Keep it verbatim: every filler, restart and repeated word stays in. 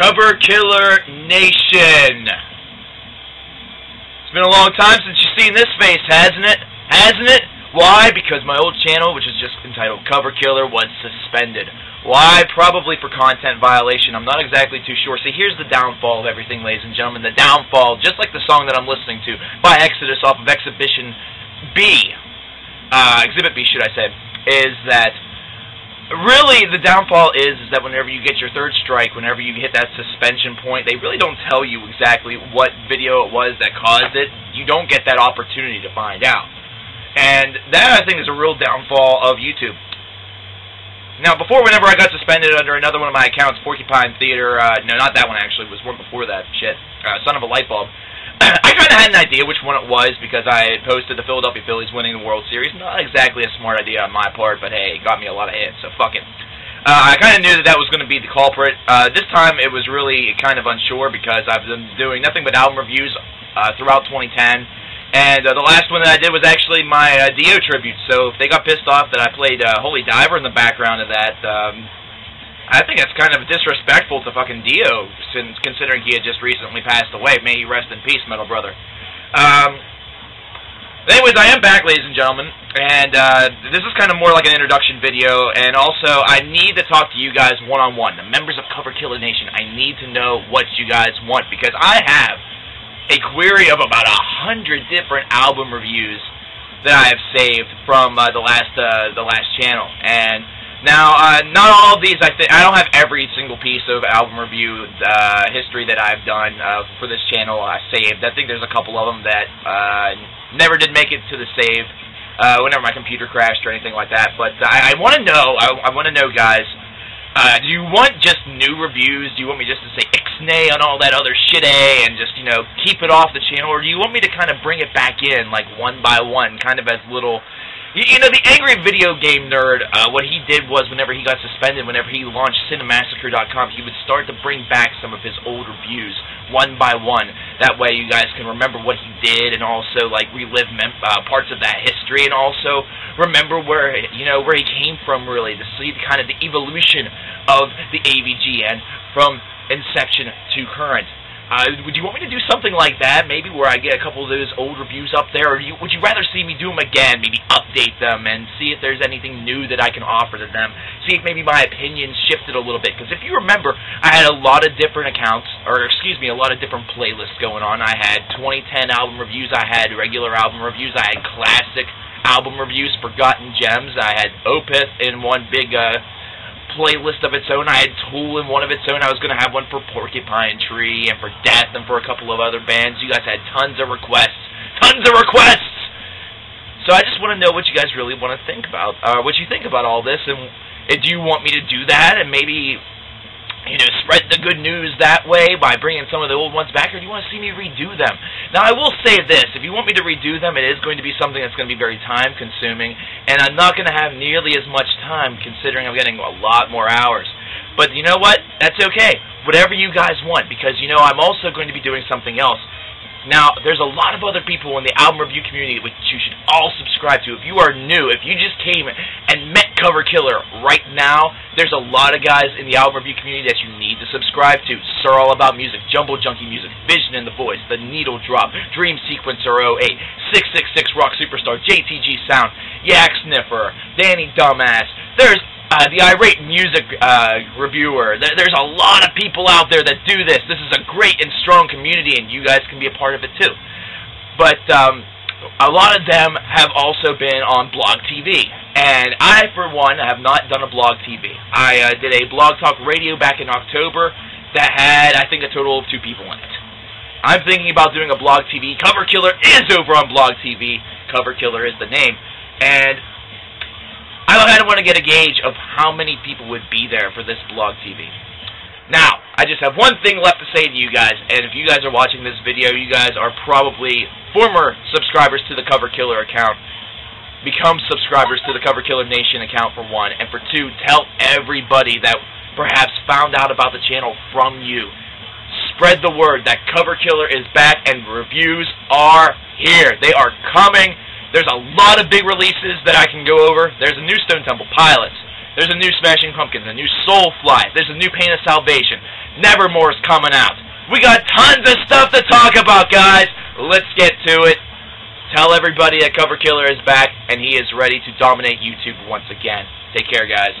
Coverkiller Nation. It's been a long time since you've seen this face, hasn't it? Hasn't it? Why? Because my old channel, which is just entitled Coverkiller, was suspended. Why? Probably for content violation. I'm not exactly too sure. See, here's the downfall of everything, ladies and gentlemen. The downfall, just like the song that I'm listening to by Exodus off of Exhibition B, uh, Exhibit B, should I say, is that really the downfall is, is that whenever you get your third strike, whenever you hit that suspension point, they really don't tell you exactly what video it was that caused it. You don't get that opportunity to find out. And that, I think, is a real downfall of YouTube. Now, before, whenever I got suspended under another one of my accounts, Porcupine Theater, uh, no, not that one, actually, it was one before that, shit, uh, Son of a Lightbulb, I kind of had an idea which one it was because I had posted the Philadelphia Phillies winning the World Series. Not exactly a smart idea on my part, but hey, it got me a lot of hits, so fuck it. Uh, I kind of knew that that was going to be the culprit. Uh, this time it was really kind of unsure because I've been doing nothing but album reviews uh, throughout twenty ten, and uh, the last one that I did was actually my uh, Dio tribute, so if they got pissed off that I played uh, Holy Diver in the background of that, um, I think that's kind of disrespectful to fucking Dio, since considering he had just recently passed away. May he rest in peace, metal brother. Um, anyways, I am back, ladies and gentlemen, and uh, this is kind of more like an introduction video, and also I need to talk to you guys one-on-one. The members of Coverkiller Nation, I need to know what you guys want, because I have a query of about a hundred different album reviews that I have saved from uh, the last uh, the last channel, and now, uh, not all of these, I think, I don't have every single piece of album review uh, history that I've done uh, for this channel uh, saved. I think there's a couple of them that uh, never did make it to the save uh, whenever my computer crashed or anything like that. But I, I want to know, I, I want to know, guys, uh, do you want just new reviews? Do you want me just to say ixnay on all that other shit, eh, and just, you know, keep it off the channel? Or do you want me to kind of bring it back in, like, one by one, kind of as little... You know, the angry video game nerd, uh, what he did was whenever he got suspended, whenever he launched Cinemassacre dot com, he would start to bring back some of his old reviews one by one. That way you guys can remember what he did and also, like, relive mem uh, parts of that history and also remember where, you know, where he came from, really, to see kind of the evolution of the A V G N from inception to current. Uh, would you want me to do something like that, maybe, where I get a couple of those old reviews up there? Or do you, would you rather see me do them again, maybe update them, and see if there's anything new that I can offer to them? See if maybe my opinion shifted a little bit. Because if you remember, I had a lot of different accounts, or excuse me, a lot of different playlists going on. I had twenty ten album reviews, I had regular album reviews, I had classic album reviews, Forgotten Gems, I had Opeth in one big... Uh, playlist of its own. I had Tool in one of its own. I was going to have one for Porcupine Tree and for Death and for a couple of other bands. You guys had tons of requests. Tons of requests! So I just want to know what you guys really want to think about. Uh, what you think about all this, and, and do you want me to do that and maybe, you know, spread the good news that way by bringing some of the old ones back, or do you want to see me redo them? Now, I will say this. If you want me to redo them, it is going to be something that's going to be very time-consuming, and I'm not going to have nearly as much time, considering I'm getting a lot more hours. But you know what? That's okay. Whatever you guys want, because, you know, I'm also going to be doing something else. Now, there's a lot of other people in the album review community which you should all subscribe to. If you are new, if you just came and met Coverkiller right now, there's a lot of guys in the album review community that you need to subscribe to. Sir All About Music, Jumbo Junkie Music, Vision and the Voice, The Needle Drop, Dream Sequencer oh eight, six six six Rock Superstar, J T G Sound, Yak Sniffer, Danny Dumbass. There's Uh, the irate music uh, reviewer. There, there's a lot of people out there that do this. This is a great and strong community, and you guys can be a part of it too. But um, a lot of them have also been on Blog T V, and I, for one, have not done a Blog T V. I uh, did a Blog Talk Radio back in October that had, I think, a total of two people in it. I'm thinking about doing a Blog T V. Coverkiller is over on Blog T V. Coverkiller is the name, and I kind of want to get a gauge of how many people would be there for this Blog T V. Now, I just have one thing left to say to you guys, and if you guys are watching this video, you guys are probably former subscribers to the Coverkiller account. Become subscribers to the Coverkiller Nation account, for one, and for two, tell everybody that perhaps found out about the channel from you. Spread the word that Coverkiller is back and reviews are here. They are coming. There's a lot of big releases that I can go over. There's a new Stone Temple Pilots. There's a new Smashing Pumpkins, a new Soulfly. There's a new Pain of Salvation. Nevermore's coming out. We got tons of stuff to talk about, guys. Let's get to it. Tell everybody that Coverkiller is back, and he is ready to dominate YouTube once again. Take care, guys.